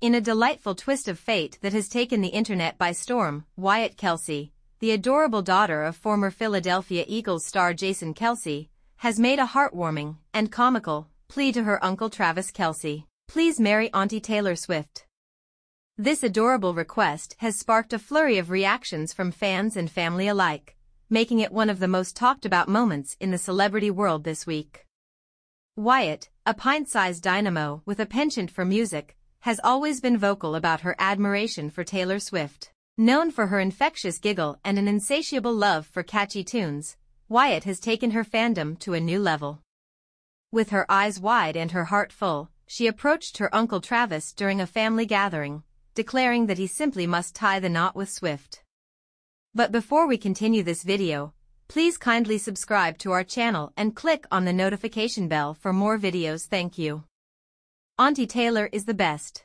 In a delightful twist of fate that has taken the internet by storm, Wyatt Kelce, the adorable daughter of former Philadelphia Eagles star Jason Kelce, has made a heartwarming and comical plea to her uncle Travis Kelce. Please marry Auntie Taylor Swift. This adorable request has sparked a flurry of reactions from fans and family alike, making it one of the most talked about moments in the celebrity world this week. Wyatt, a pint-sized dynamo with a penchant for music, has always been vocal about her admiration for Taylor Swift. Known for her infectious giggle and an insatiable love for catchy tunes, Wyatt has taken her fandom to a new level. With her eyes wide and her heart full, she approached her uncle Travis during a family gathering, declaring that he simply must tie the knot with Swift. But before we continue this video, please kindly subscribe to our channel and click on the notification bell for more videos. Thank you. Auntie Taylor is the best.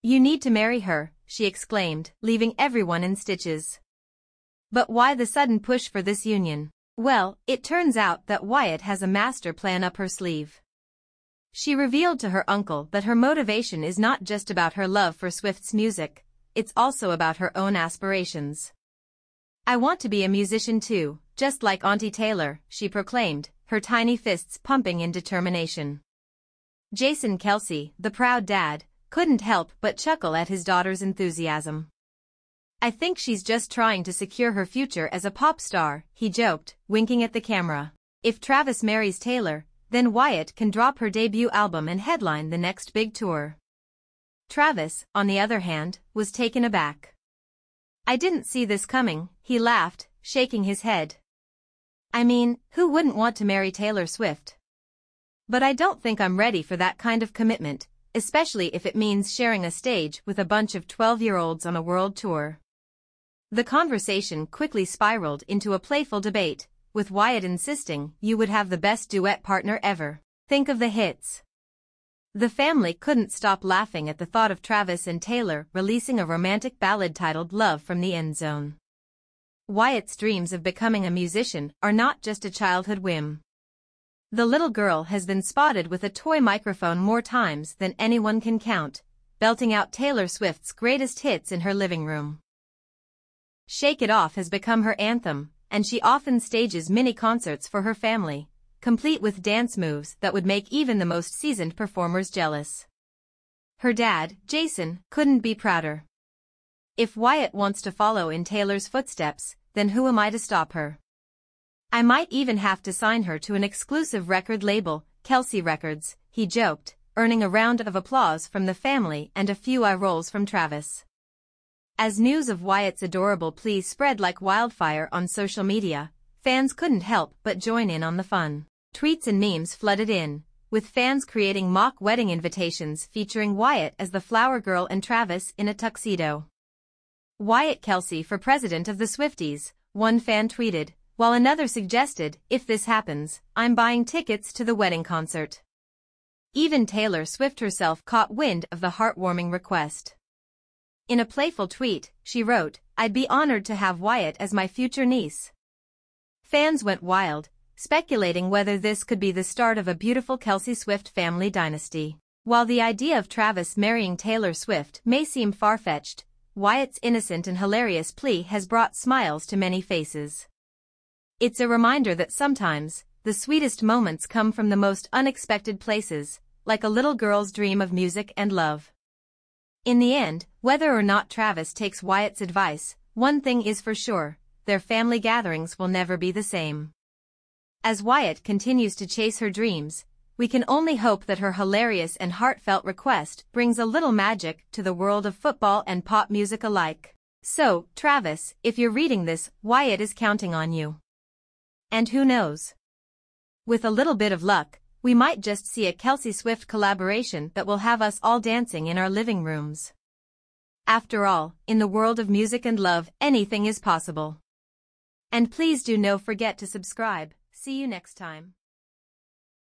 You need to marry her, she exclaimed, leaving everyone in stitches. But why the sudden push for this union? Well, it turns out that Wyatt has a master plan up her sleeve. She revealed to her uncle that her motivation is not just about her love for Swift's music, it's also about her own aspirations. I want to be a musician too, just like Auntie Taylor, she proclaimed, her tiny fists pumping in determination. Jason Kelce, the proud dad, couldn't help but chuckle at his daughter's enthusiasm. I think she's just trying to secure her future as a pop star, he joked, winking at the camera. If Travis marries Taylor, then Wyatt can drop her debut album and headline the next big tour. Travis, on the other hand, was taken aback. I didn't see this coming, he laughed, shaking his head. I mean, who wouldn't want to marry Taylor Swift? But I don't think I'm ready for that kind of commitment, especially if it means sharing a stage with a bunch of 12-year-olds on a world tour. The conversation quickly spiraled into a playful debate, with Wyatt insisting, you would have the best duet partner ever. Think of the hits. The family couldn't stop laughing at the thought of Travis and Taylor releasing a romantic ballad titled Love from the End Zone. Wyatt's dreams of becoming a musician are not just a childhood whim. The little girl has been spotted with a toy microphone more times than anyone can count, belting out Taylor Swift's greatest hits in her living room. Shake It Off has become her anthem, and she often stages mini concerts for her family, complete with dance moves that would make even the most seasoned performers jealous. Her dad, Jason, couldn't be prouder. If Wyatt wants to follow in Taylor's footsteps, then who am I to stop her? I might even have to sign her to an exclusive record label, Kelce Records, he joked, earning a round of applause from the family and a few eye rolls from Travis. As news of Wyatt's adorable plea spread like wildfire on social media, fans couldn't help but join in on the fun. Tweets and memes flooded in, with fans creating mock wedding invitations featuring Wyatt as the flower girl and Travis in a tuxedo. Wyatt Kelce for president of the Swifties, one fan tweeted, while another suggested, if this happens, I'm buying tickets to the wedding concert. Even Taylor Swift herself caught wind of the heartwarming request. In a playful tweet, she wrote, I'd be honored to have Wyatt as my future niece. Fans went wild, speculating whether this could be the start of a beautiful Kelce Swift family dynasty. While the idea of Travis marrying Taylor Swift may seem far-fetched, Wyatt's innocent and hilarious plea has brought smiles to many faces. It's a reminder that sometimes, the sweetest moments come from the most unexpected places, like a little girl's dream of music and love. In the end, whether or not Travis takes Wyatt's advice, one thing is for sure, their family gatherings will never be the same. As Wyatt continues to chase her dreams, we can only hope that her hilarious and heartfelt request brings a little magic to the world of football and pop music alike. So, Travis, if you're reading this, Wyatt is counting on you. And who knows? With a little bit of luck, we might just see a Kelce Swift collaboration that will have us all dancing in our living rooms. After all, in the world of music and love, anything is possible. And please do not forget to subscribe. See you next time.